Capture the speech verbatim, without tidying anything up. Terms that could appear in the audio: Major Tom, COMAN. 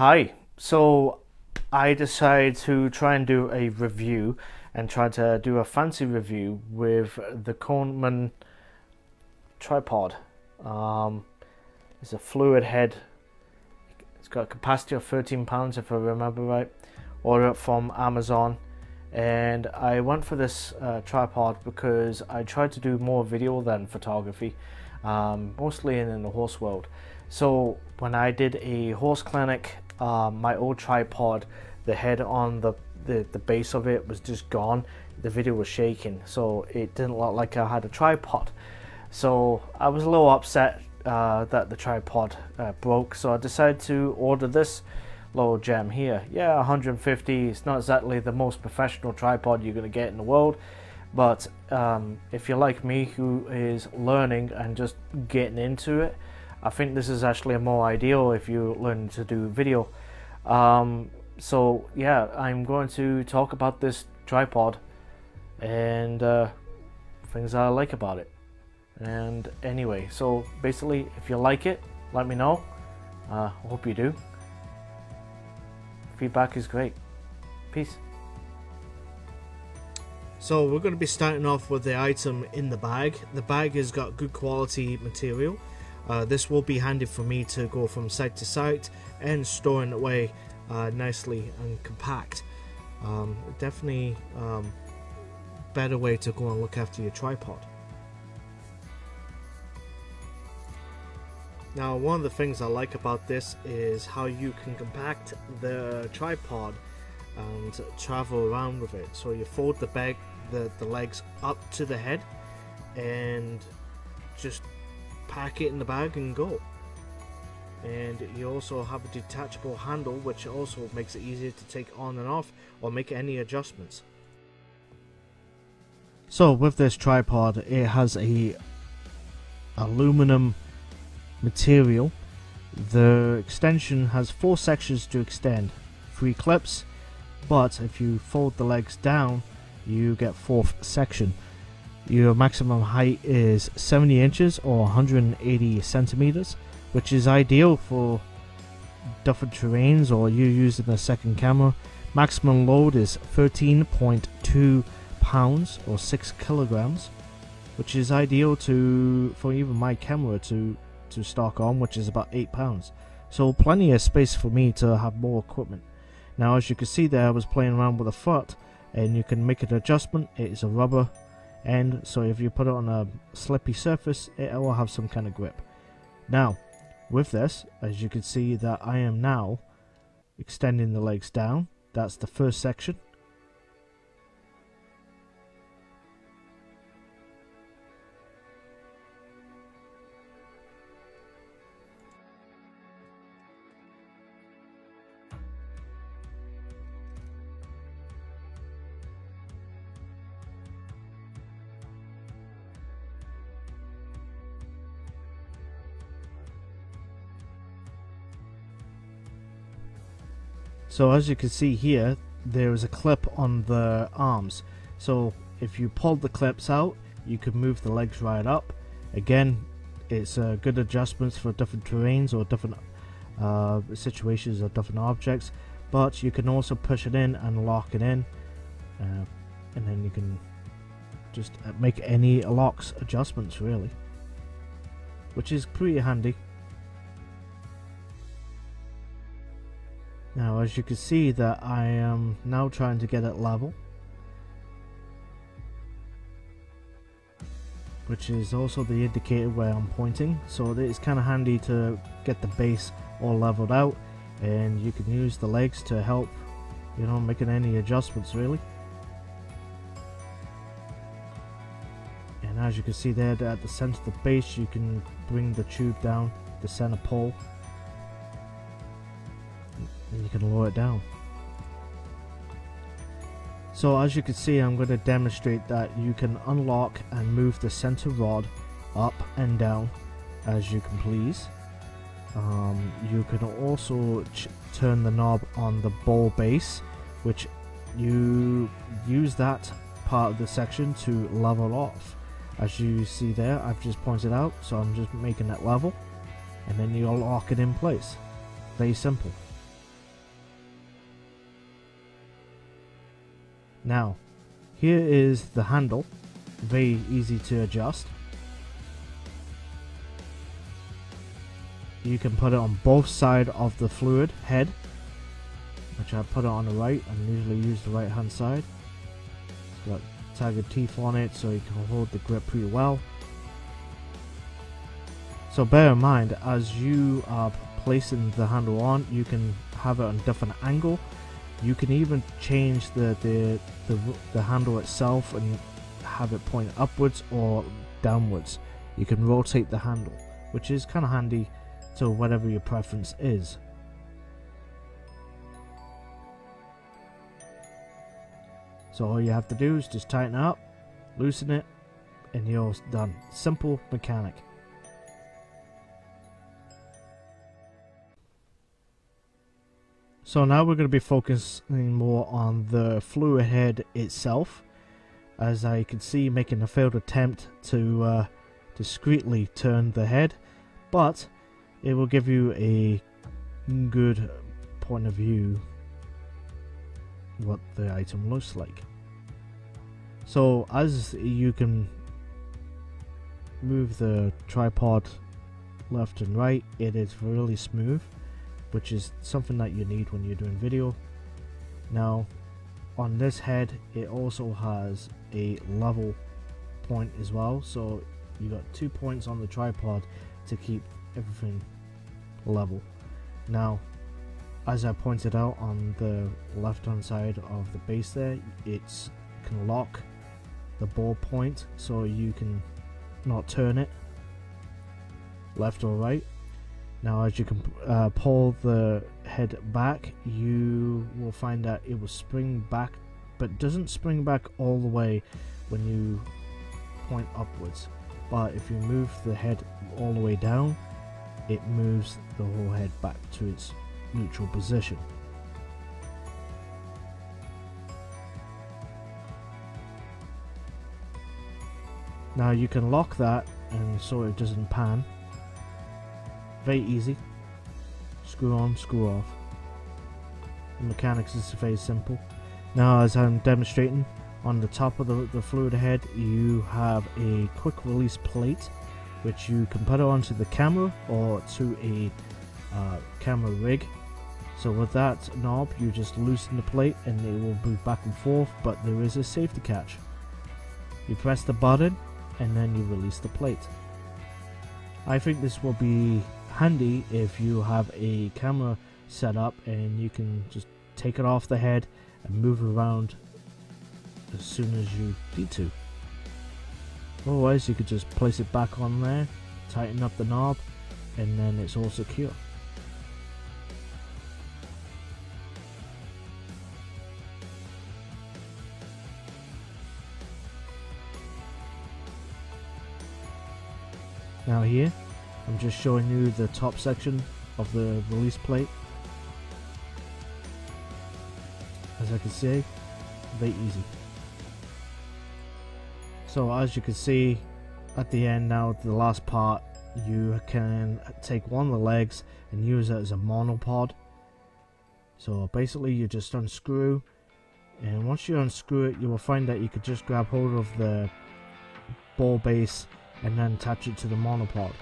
Hi, so I decided to try and do a review and try to do a fancy review with the COMAN tripod. Um, it's a fluid head, it's got a capacity of thirteen pounds if I remember right. Ordered it from Amazon, and I went for this uh, tripod because I tried to do more video than photography, um, mostly in, in the horse world. So when I did a horse clinic, uh, my old tripod, the head on the, the, the base of it was just gone. The video was shaking, so it didn't look like I had a tripod. So I was a little upset uh, that the tripod uh, broke, so I decided to order this little gem here. Yeah, one hundred fifty, it's not exactly the most professional tripod you're going to get in the world, but um, if you're like me who is learning and just getting into it, I think this is actually more ideal if you learn to do video. Um, so yeah, I'm going to talk about this tripod and uh, things I like about it. And anyway, so basically if you like it, let me know. uh, I hope you do. Feedback is great. Peace. So we're going to be starting off with the item in the bag. The bag has got good quality material. Uh, this will be handy for me to go from site to site and storing away uh, nicely and compact. Um, definitely um, better way to go and look after your tripod. Now, one of the things I like about this is how you can compact the tripod and travel around with it. So you fold the bag, the, the legs up to the head and just pack it in the bag and go. And you also have a detachable handle, which also makes it easier to take on and off or make any adjustments. So with this tripod, it has a aluminum material. The extension has four sections to extend, three clips, but if you fold the legs down you get fourth section. Your maximum height is seventy inches or one hundred eighty centimeters, which is ideal for different terrains or you using a second camera. Maximum load is thirteen point two pounds or six kilograms, which is ideal to for even my camera to to stock on, which is about eight pounds, so plenty of space for me to have more equipment. Now, as you can see there, I was playing around with a foot and you can make an adjustment. It is a rubber end, so if you put it on a slippy surface it will have some kind of grip. Now with this, as you can see that I am now extending the legs down. That's the first section. So as you can see here, there is a clip on the arms, so if you pull the clips out you can move the legs right up. Again, it's uh, good adjustments for different terrains or different uh, situations or different objects, but you can also push it in and lock it in, uh, and then you can just make any locks adjustments really, which is pretty handy. Now as you can see that I am now trying to get it level, which is also the indicator where I'm pointing, so it's kind of handy to get the base all leveled out, and you can use the legs to help, you know, making any adjustments really. And as you can see there, at the center of the base you can bring the tube down, the center pole, and you can lower it down. So as you can see, I'm going to demonstrate that you can unlock and move the center rod up and down as you can please. Um, you can also ch turn the knob on the ball base, which you use that part of the section to level off. As you see there, I've just pointed out, so I'm just making that level, and then you'll lock it in place. Very simple. Now, here is the handle, very easy to adjust. You can put it on both sides of the fluid head, which I put it on the right and usually use the right hand side. It's got tiger teeth on it so you can hold the grip pretty well. So bear in mind, as you are placing the handle on, you can have it on a different angle. You can even change the, the, the, the handle itself and have it point upwards or downwards. You can rotate the handle, which is kind of handy to whatever your preference is. So all you have to do is just tighten it up, loosen it, and you're done. Simple mechanic. So now we're going to be focusing more on the fluid head itself. As I can see, making a failed attempt to uh, discreetly turn the head, but it will give you a good point of view what the item looks like. So as you can move the tripod left and right, it is really smooth, which is something that you need when you're doing video. Now on this head it also has a level point as well, so you got two points on the tripod to keep everything level. Now as I pointed out on the left hand side of the base there, it's can lock the ball point so you can not turn it left or right. Now as you can uh, pull the head back, you will find that it will spring back, but doesn't spring back all the way when you point upwards. But if you move the head all the way down, it moves the whole head back to its neutral position. Now you can lock that and so it doesn't pan. Very easy. Screw on, screw off. The mechanics is very simple. Now as I'm demonstrating, on the top of the, the fluid head you have a quick release plate which you can put onto the camera or to a uh, camera rig. So with that knob you just loosen the plate and it will move back and forth, but there is a safety catch. You press the button and then you release the plate. I think this will be handy if you have a camera set up and you can just take it off the head and move around as soon as you need to. Otherwise you could just place it back on there, tighten up the knob, and then it's all secure. Now here, I'm just showing you the top section of the release plate. As I can see, very easy. So as you can see, at the end now, the last part, you can take one of the legs and use it as a monopod. So basically you just unscrew, and once you unscrew it, you will find that you could just grab hold of the ball base and then attach it to the monopod.